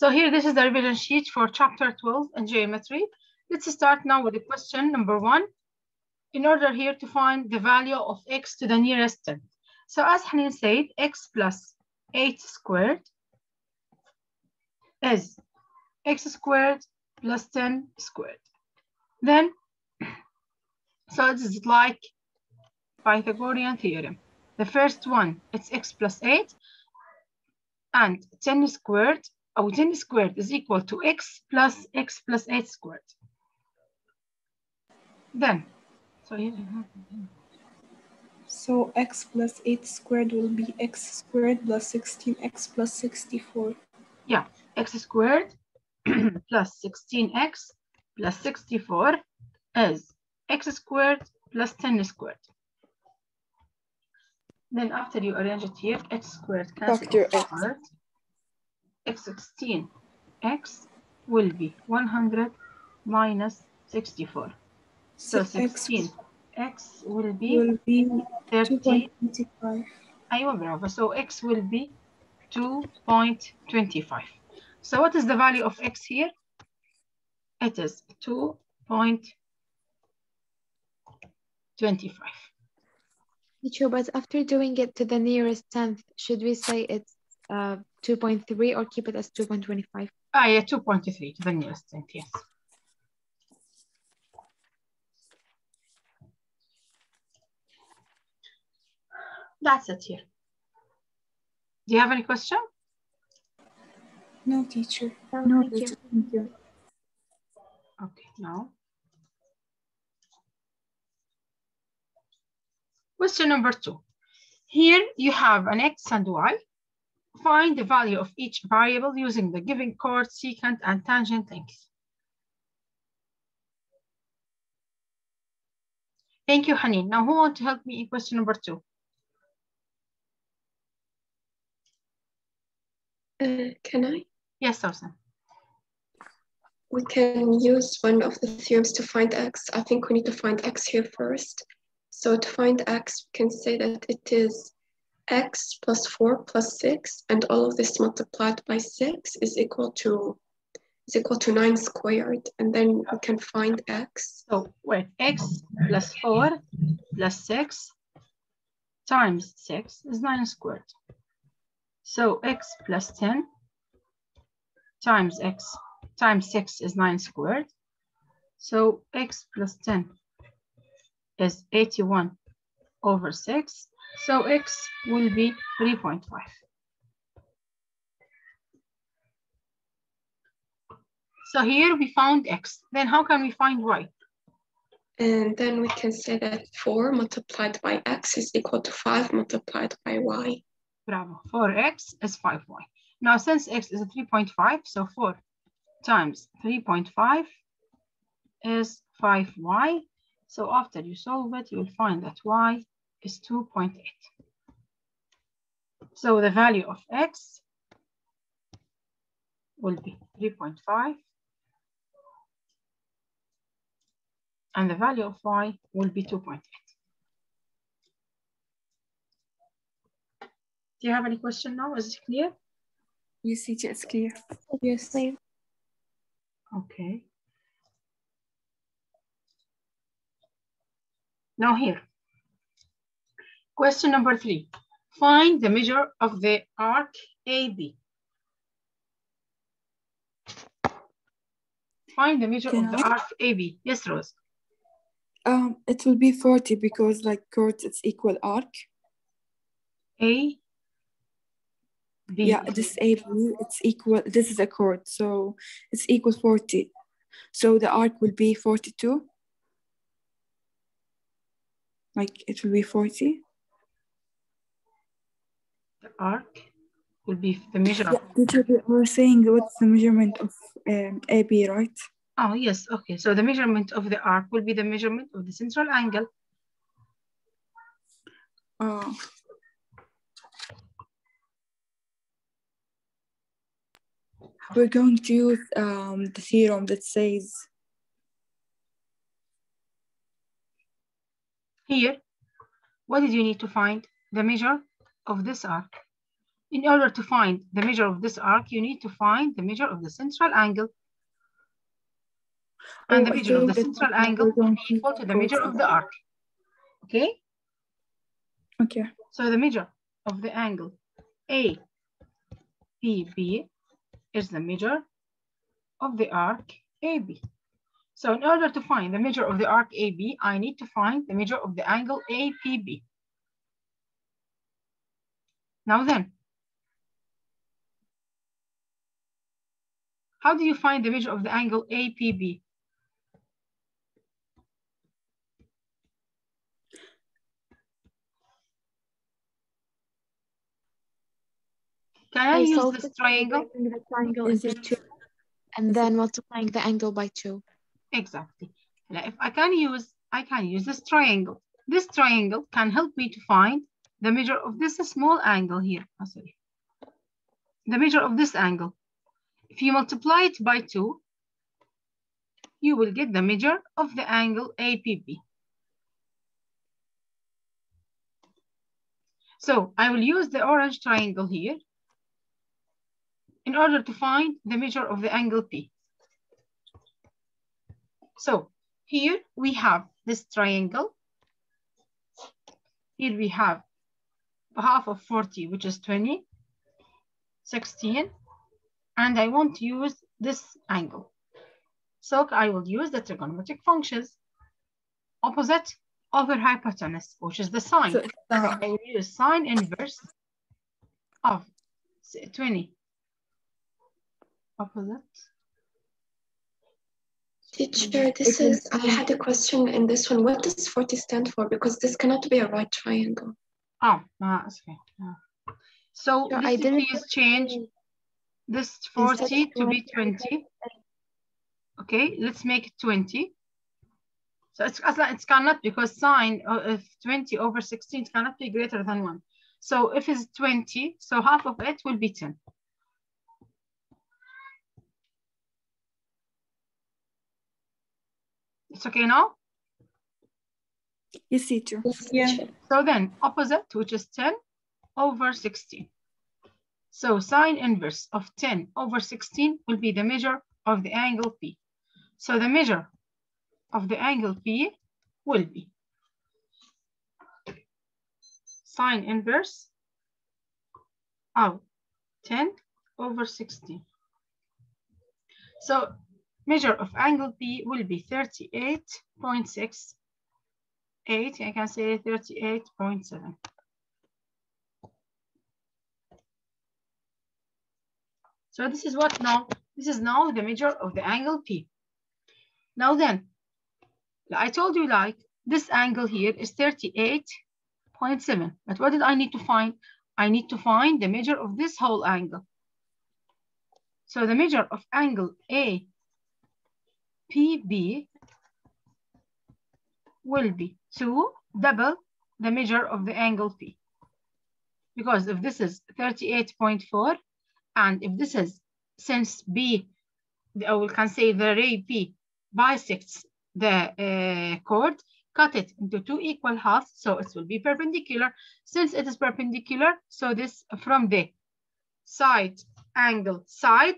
So here, this is the revision sheet for chapter 12 in geometry. Let's start now with the question number 1. In order here to find the value of x to the nearest term. So as Hanin said, x plus 8 squared is x squared plus 10 squared. Then, so this is like Pythagorean theorem. The first one, it's x plus 8 and 10 squared, or 10 squared is equal to x plus 8 squared. Then, so here. So x plus 8 squared will be x squared plus 16x plus 64. Yeah, x squared plus 16x plus 64 is x squared plus 10 squared. Then after you arrange it here, x squared cancels out. x16x will be 100 minus 64. So 16x will be 2.25. So x will be 2.25. So what is the value of x here? It is 2.25. But after doing it to the nearest tenth, should we say it's 2.3 or keep it as 2.25? Ah, yeah, 2.3 to the nearest tenth, yes. That's it here. Do you have any question? No, teacher. No, teacher. Thank you. Okay, now. Question number 2. Here you have an x and y. Find the value of each variable using the given chord, secant, and tangent length. Thank you, Hanin. Now, who wants to help me in question number 2? Can I? Yes, Arsene. We can use one of the theorems to find x. I think we need to find x here first. So to find x, we can say that it is x plus 4 plus 6, and all of this multiplied by 6 is equal to 9 squared, and then we can find x. So wait, x plus 4 plus 6 times 6 is 9 squared. So x plus 10 times x times 6 is 9 squared. So x plus 10 is 81 over 6. So x will be 3.5. So here we found x. Then how can we find y? And then we can say that 4 multiplied by x is equal to 5 multiplied by y. Bravo. 4x is 5y. Now, since x is 3.5, so 4 times 3.5 is 5y. So after you solve it, you will find that y is 2.8. So the value of x will be 3.5. And the value of y will be 2.8. Do you have any question now? Is it clear? Yes, teacher, it's clear. Yes. Okay. Now here, question number 3. Find the measure of the arc AB. Find the measure of the arc AB. Yes, Rose. It will be 40 because like chords, it's equal arc. A, B. Yeah, this AB, it's equal, this is a chord, so it's equal 40. So the arc will be 42. Like it will be 40. The arc will be the measure of. Yeah, we're saying what's the measurement of AB, right? Oh, yes. Okay. So the measurement of the arc will be the measurement of the central angle. Oh. We're going to use the theorem that says. Here, what did you need to find? The measure of this arc. In order to find the measure of this arc, you need to find the measure of the central angle. And the measure of the central angle will be equal to the measure of the arc. Okay? Okay. So the measure of the angle APB is the measure of the arc AB. So in order to find the measure of the arc AB, I need to find the measure of the angle APB. Now then, how do you find the measure of the angle APB? Can I use this triangle? The triangle is 2, and then multiplying the angle by 2. Exactly. Now, if I can use this triangle. This triangle can help me to find the measure of this small angle here. Oh, sorry. The measure of this angle. If you multiply it by 2, you will get the measure of the angle APB. So I will use the orange triangle here in order to find the measure of the angle P. So here we have this triangle. Here we have half of 40, which is 20, 16, and I want to use this angle. So I will use the trigonometric functions opposite over hypotenuse, which is the sine. So I will use sine inverse of 20 opposite. Teacher, this is, I had a question in this one. What does 40 stand for? Because this cannot be a right triangle. Oh, okay. So I didn't change this 40 to be 20. Okay, let's make it 20. So it's cannot, because sine of 20 over 16 cannot be greater than 1. So if it's 20, so half of it will be 10. It's okay now? Yes, teacher. Yeah. So then opposite, which is 10 over 16. So sine inverse of 10 over 16 will be the measure of the angle P. So the measure of the angle P will be sine inverse of 10 over 16. So measure of angle P will be 38.6. 8, I can say 38.7. So this is what now? This is now the measure of the angle P. Now then, I told you like this angle here is 38.7. But what did I need to find? I need to find the measure of this whole angle. So the measure of angle APB will be 2 double the measure of the angle P. Because if this is 38.4, and if this is, since B, we can say the ray P bisects the chord, cut it into 2 equal halves, so it will be perpendicular. Since it is perpendicular, so this from the side angle side,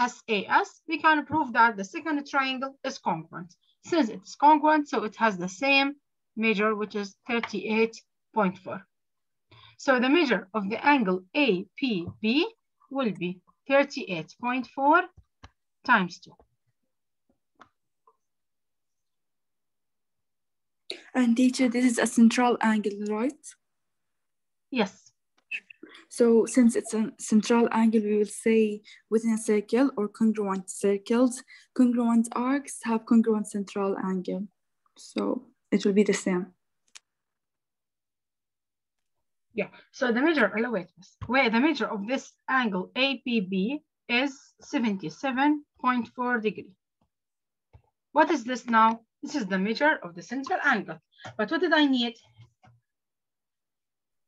SAS, we can prove that the second triangle is congruent. Since it's congruent, so it has the same measure, which is 38.4. So the measure of the angle APB will be 38.4 times 2. And teacher, this is a central angle, right? Yes. So since it's a central angle, we will say within a circle or congruent circles, congruent arcs have congruent central angle. So it will be the same. Yeah, so the measure, the measure of this angle APB is 77.4 degrees. What is this now? This is the measure of the central angle. But what did I need?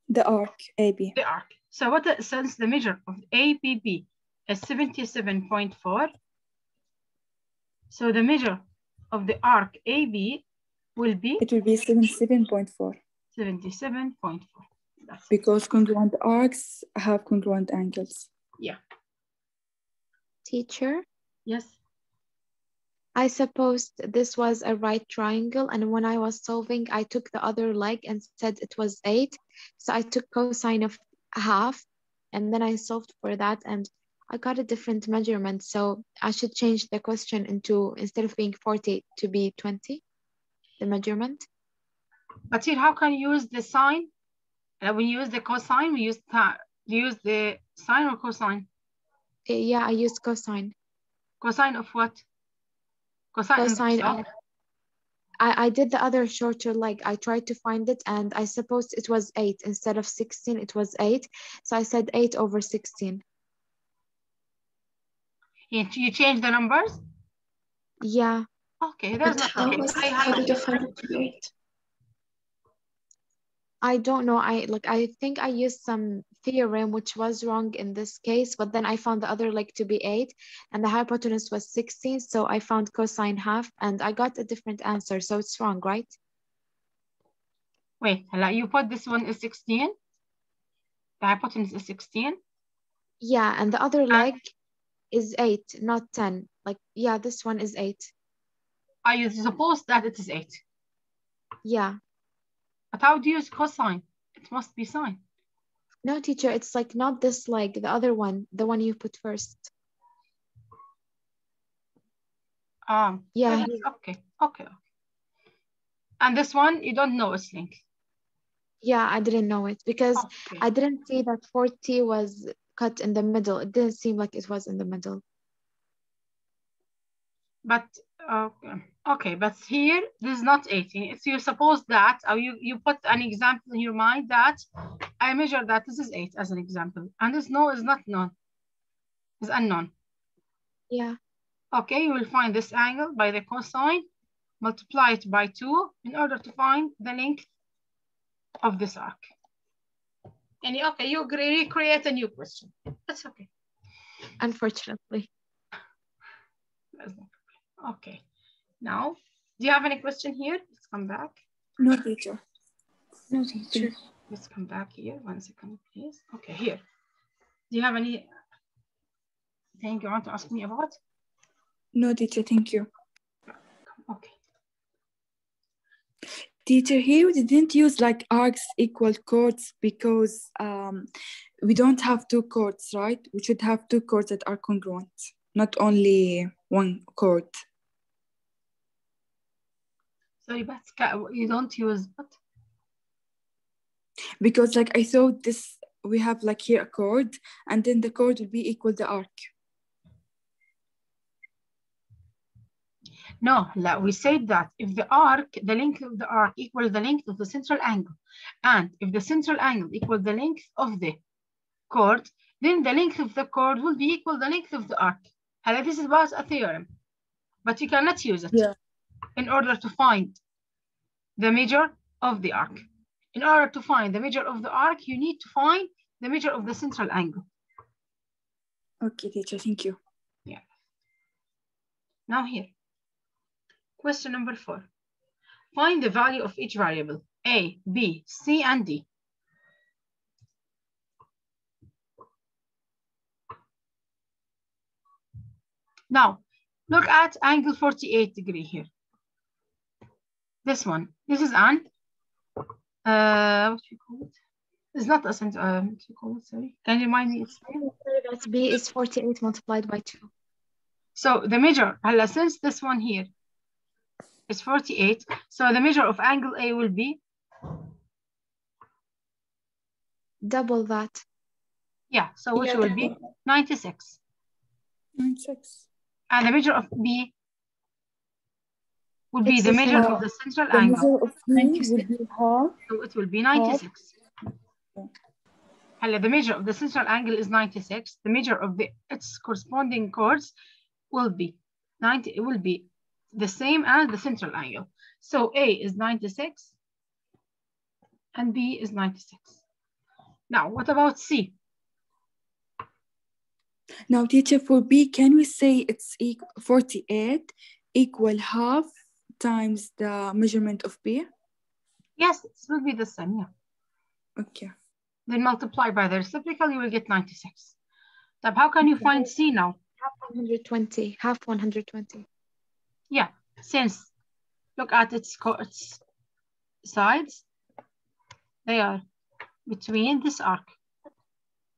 The arc AB. The arc. So what, since the measure of APB is 77.4, so the measure of the arc AB will be? It will be 77.4. 77.4. because congruent arcs have congruent angles. Yeah. Teacher? Yes. I supposed this was a right triangle, and when I was solving, I took the other leg and said it was 8. So I took cosine of half, and then I solved for that, and I got a different measurement. So I should change the question into, instead of being 40 to be 20, the measurement. But here, how can you use the sign? We use the cosine, we use that. Do you use the sine or cosine? Yeah, I use cosine. Cosine of what? Cosine of, I did the other shorter leg. I tried to find it, and I supposed it was 8. Instead of 16, it was 8. So I said 8/16. You changed the numbers? Yeah. Okay, that's not how was I find it. I don't know. I think I used some theorem which was wrong in this case, but then I found the other leg to be 8 and the hypotenuse was 16. So I found cosine half and I got a different answer. So it's wrong, right? Wait, you put this one is 16. The hypotenuse is 16. Yeah, and the other leg is 8, not 10. Like, yeah, this one is 8. Are you supposed that it is 8? Yeah. But how do you use cosine? It must be sine. No, teacher, it's like not this leg, the other one, the one you put first. Yeah. Okay, okay. And this one, you don't know its link. Yeah, I didn't know it because okay. I didn't see that 40 was cut in the middle. It didn't seem like it was in the middle. But okay, but here this is not 18. It's you suppose that, or you put an example in your mind that I measure that this is 8 as an example, and this no is not known, is unknown. Yeah. Okay, you will find this angle by the cosine, multiply it by 2 in order to find the length of this arc. And okay, you recreate a new question. That's okay. Unfortunately. Okay, now, do you have any question here? Let's come back. No, teacher. No, teacher. Let's come back here, 1 second, please. Okay, here. Do you have any thing you want to ask me about? No, teacher, thank you. Okay. Teacher, here we didn't use like arcs equal chords because we don't have 2 chords, right? We should have 2 chords that are congruent, not only 1 chord. Sorry, but you don't use what? Because like I thought this, we have like here a chord and then the chord will be equal the arc. No, we said that if the arc, the length of the arc equals the length of the central angle, and if the central angle equals the length of the chord, then the length of the chord will be equal the length of the arc. And this was a theorem, but you cannot use it. Yeah. In order to find the measure of the arc. In order to find the measure of the arc, you need to find the measure of the central angle. Okay, teacher, thank you. Yeah. Now here, question number 4. Find the value of each variable, A, B, C, and D. Now, look at angle 48 degree here. This one, this is an, what do you call it? It's not a central, what do you call it, sorry? Can you remind me? It's that's B is 48 multiplied by 2. So the measure, since this one here is 48, so the measure of angle A will be? Double that. Yeah, so which will be 96. 96. And the measure of B would be the measure of the central angle. Of so it will be 96. The measure of the central angle is 96. The measure of its corresponding chords will be 90. It will be the same as the central angle. So A is 96 and B is 96. Now, what about C? Now, teacher, for B, can we say it's 48 equal half times the measurement of B? Yes, it will be the same, yeah. Okay. then multiply by the reciprocal, you will get 96. So how can you find C now? Half 120. Yeah, since look at its sides, they are between this arc.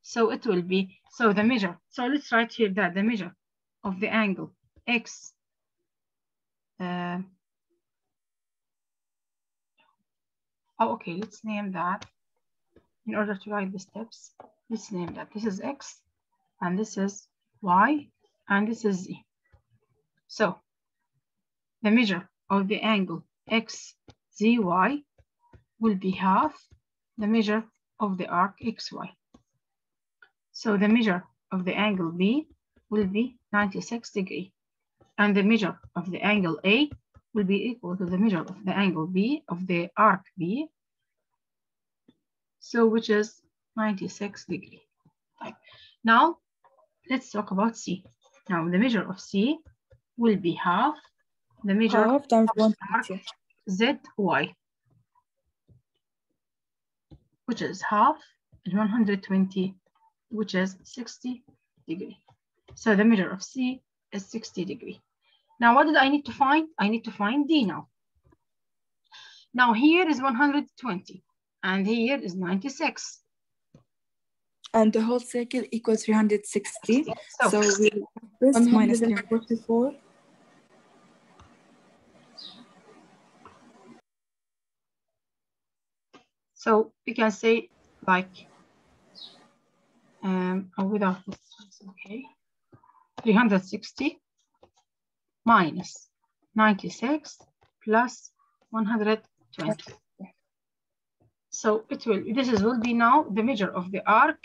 So it will be, so the measure. So let's write here that the measure of the angle X okay, let's name that in order to write the steps. Let's name that this is X and this is Y and this is Z. So the measure of the angle XZY will be half the measure of the arc XY. So the measure of the angle B will be 96 degrees. And the measure of the angle A will be equal to the measure of the angle B, of the arc B, so which is 96 degrees. Right. Now, let's talk about C. Now, the measure of C will be half the measure of the arc ZY, which is half and 120, which is 60 degrees. So the measure of C is 60 degrees. Now, what did I need to find? I need to find D now. Now, here is 120, and here is 96. And the whole circle equals 360. So we have this minus 344. So we can say like, without this, okay, 360. Minus 96 plus 120. So it will, this is, will be now the measure of the arc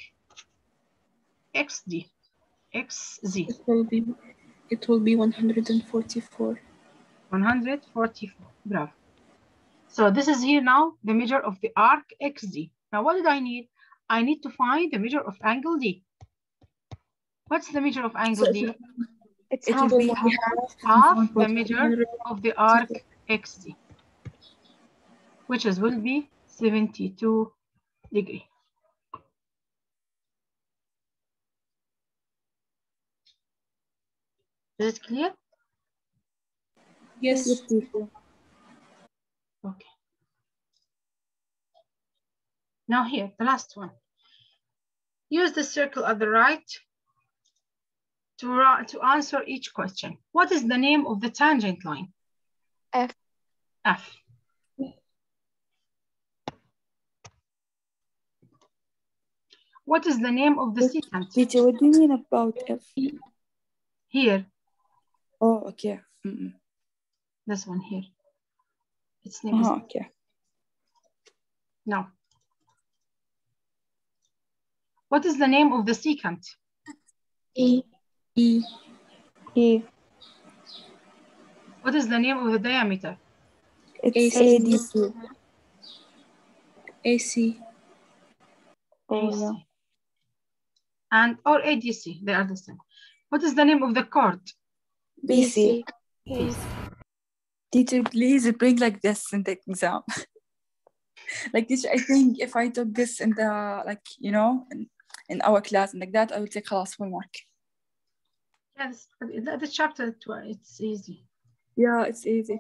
XD, XZ. It will be 144. 144, bravo. So this is here now the measure of the arc XD. Now what did I need? I need to find the measure of angle D. What's the measure of angle D? It will be half the measure of the arc XD, which is, will be 72 degrees. Is it clear? Yes. Okay. Now here, the last one. Use the circle at the right to answer each question. What is the name of the tangent line? F. F. What is the name of the secant? Teacher, what do you mean about F? Here. Oh, okay. Mm-mm. This one here. Its name is okay. Now, what is the name of the secant? E. E. E. What is the name of the diameter? It's AD2. AC. AC. And or ADC, they are the same. What is the name of the chord? BC. BC. Teacher, please bring like this in the exam. Like teacher, I think if I took this in the, like, you know, in our class and like that, I will take class 1 mark. Yes, the chapter 2, it's easy. Yeah, it's easy.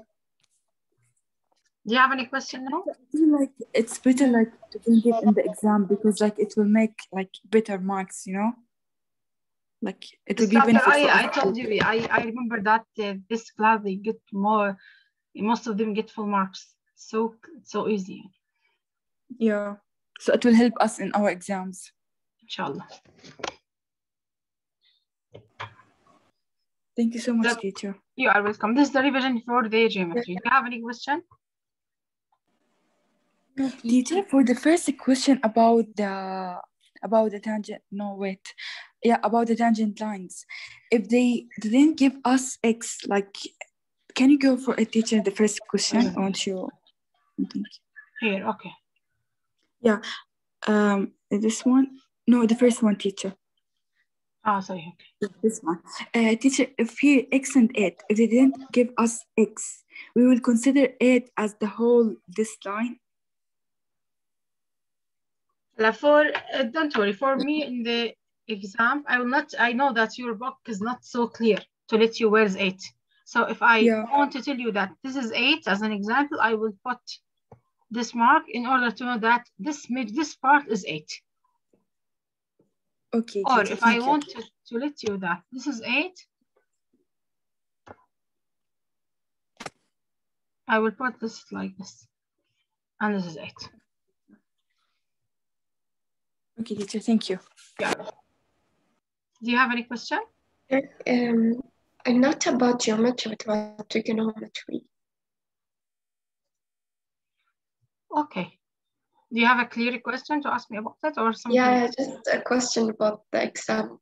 Do you have any question now? I feel like it's better like to bring it in the exam because like it will make like better marks, you know? Like it will be beneficial. I told you, I remember that this class they get more, most of them get full marks. So easy. Yeah, so it will help us in our exams. Inshallah. Thank you so much, teacher. You are welcome. This is the revision for the geometry. Do you have any question? Teacher, for the first question about the tangent, no wait, yeah, about the tangent lines. If they didn't give us X, like, can you go for a teacher the first question? I want you. Here, okay. Yeah, this one. No, the first one, teacher. Oh, sorry. Okay. This one. Teacher, if here X and 8, if they didn't give us X, we will consider 8 as the whole, this line? Don't worry. For me in the exam, I will not. I know that your book is not so clear to let you where's 8. So if I want to tell you that this is 8 as an example, I will put this mark in order to know that this part is 8. Okay. Or if I want to let you that this is 8, I will put this like this, and this is 8. Okay, teacher, thank you. Yeah. Do you have any question? I'm not about geometry, but about trigonometry. Okay. Do you have a clear question to ask me about that or something? Yeah, just a question about the exam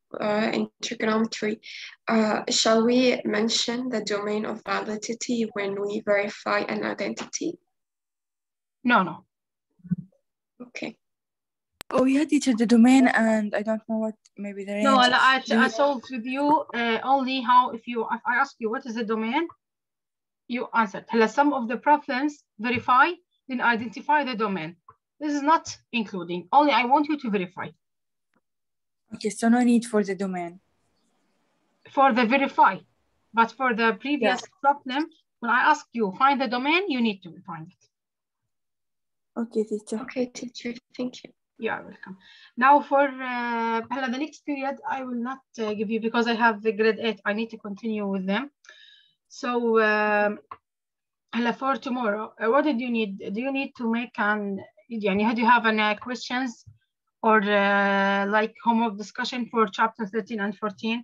in trigonometry. Shall we mention the domain of validity when we verify an identity? No, no. Okay. Oh yeah, teacher, the domain, and I don't know what maybe the range. No, I told with you only how if I ask you what is the domain, you answered. Some of the problems verify, then identify the domain. This is not including. Only I want you to verify. Okay, so no need for the domain. For the verify, but for the previous problem, when I ask you find the domain, you need to find it. Okay, teacher. Okay, teacher. Thank you. You are welcome. Now for the next period, I will not give you because I have the grade 8. I need to continue with them. So for tomorrow, what did you need? Do you need to make an, do you have any questions or like homework discussion for chapter 13 and 14?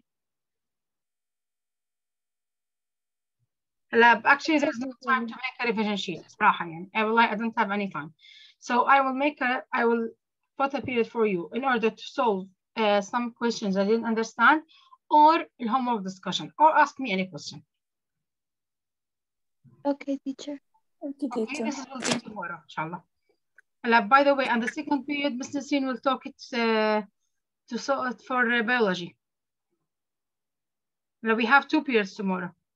Actually, there's no time to make a revision sheet. I don't have any time. So I will make a, put a period for you in order to solve some questions I didn't understand, or in homework discussion, or ask me any question. Okay, teacher. Okay, teacher. Okay, this will be tomorrow, inshallah. By the way, on the second period, Mr. Sin will talk it for biology. We have 2 periods tomorrow.